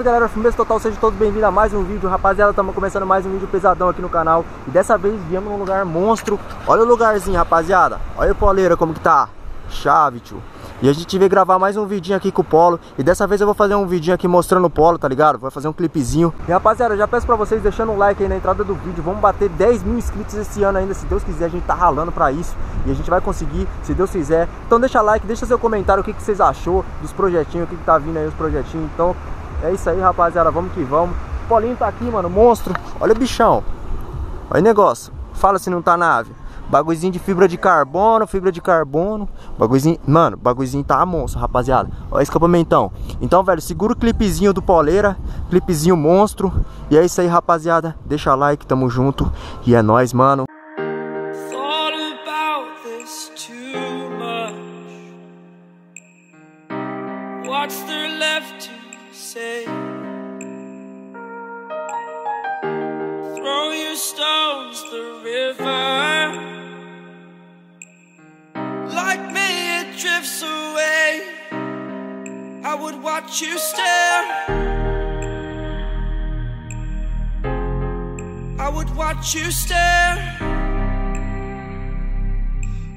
Salve galera, firmeza total, sejam todos bem-vindos a mais um vídeo. Rapaziada, estamos começando mais um vídeo pesadão aqui no canal. E dessa vez viemos num lugar monstro. Olha o lugarzinho, rapaziada. Olha o poleiro como que tá. Chave, tio. E a gente veio gravar mais um vidinho aqui com o Polo. E dessa vez eu vou fazer um vidinho aqui mostrando o Polo, tá ligado? Vou fazer um clipezinho. E rapaziada, eu já peço pra vocês deixando um like aí na entrada do vídeo. Vamos bater 10 mil inscritos esse ano ainda, se Deus quiser. A gente tá ralando pra isso e a gente vai conseguir, se Deus quiser. Então deixa like, deixa seu comentário, o que vocês achou dos projetinhos, o que tá vindo aí os projetinhos. Então é isso aí, rapaziada, vamos que vamos. O Polinho tá aqui, mano, monstro. Olha o bichão. Olha o negócio. Fala se não tá na nave. Bagulhozinho de fibra de carbono. Bagulhozinho, mano, bagulhozinho tá monstro, rapaziada. Olha esse escapamentão. Então, velho, segura o clipezinho do Poleira. Clipezinho monstro. E é isso aí, rapaziada. Deixa like, tamo junto. E é nóis, mano. Say, throw your stones the river, like me it drifts away. I would watch you stare, I would watch you stare.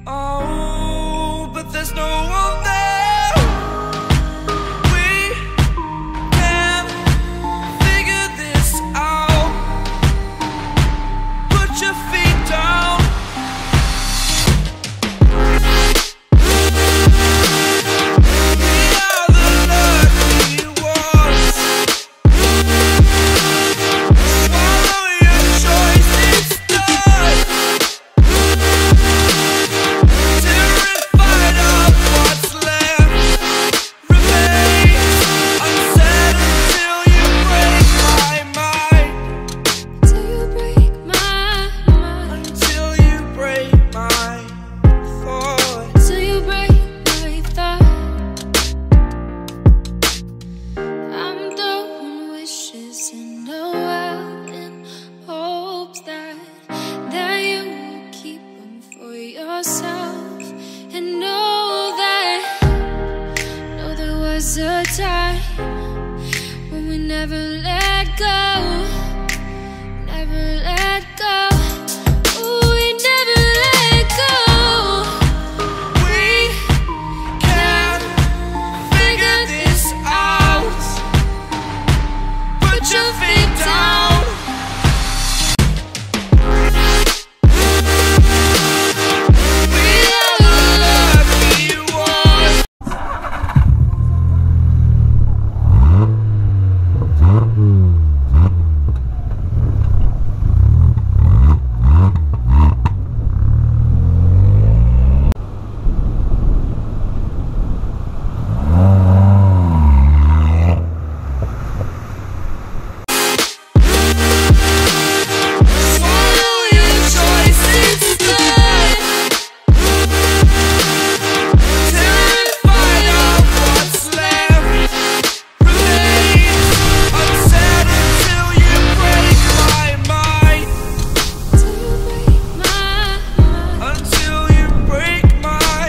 Oh, but there's no one there.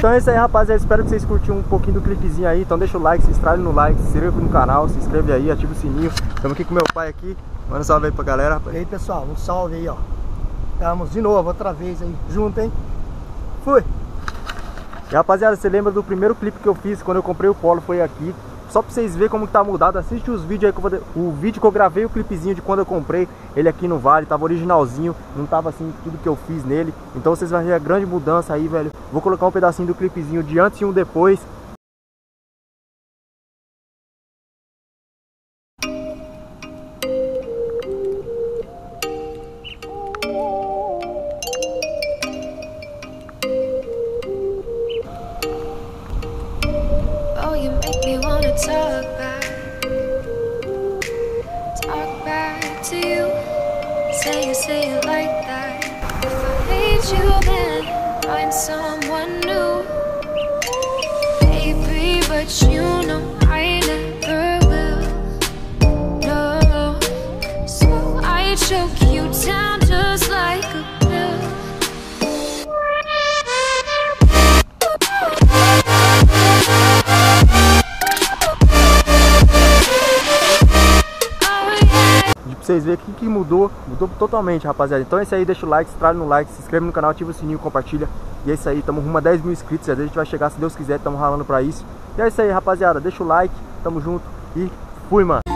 Então é isso aí, rapaziada, espero que vocês curtiram um pouquinho do clipezinho aí. Então deixa o like, se inscreve no canal, se inscreve aí, ativa o sininho. Estamos aqui com meu pai aqui, manda um salve aí pra galera. E aí pessoal, um salve aí, ó. Estamos de novo, outra vez aí, junto, hein. Fui. E rapaziada, você lembra do primeiro clipe que eu fiz quando eu comprei o Polo? Foi aqui. Só pra vocês verem como que tá mudado, assiste os vídeos aí que eu vou... O vídeo que eu gravei, o clipezinho de quando eu comprei. Ele aqui no Vale, tava originalzinho. Não tava assim tudo que eu fiz nele. Então vocês vão ver a grande mudança aí, velho. Vou colocar um pedacinho do clipezinho de antes e um depois. Oh, you make me wanna talk back to you. Say it like that. If I hate you, then find someone new. Baby, but you know I never will. No, so I choke you down just like a pill. pra vocês verem o que mudou. Mudou totalmente, rapaziada. Então é isso aí, deixa o like, estrala no like, se inscreve no canal, ativa o sininho, compartilha. E é isso aí, tamo rumo a 10 mil inscritos, a gente vai chegar se Deus quiser, tamo ralando pra isso. E é isso aí, rapaziada, deixa o like, tamo junto e fui, mano.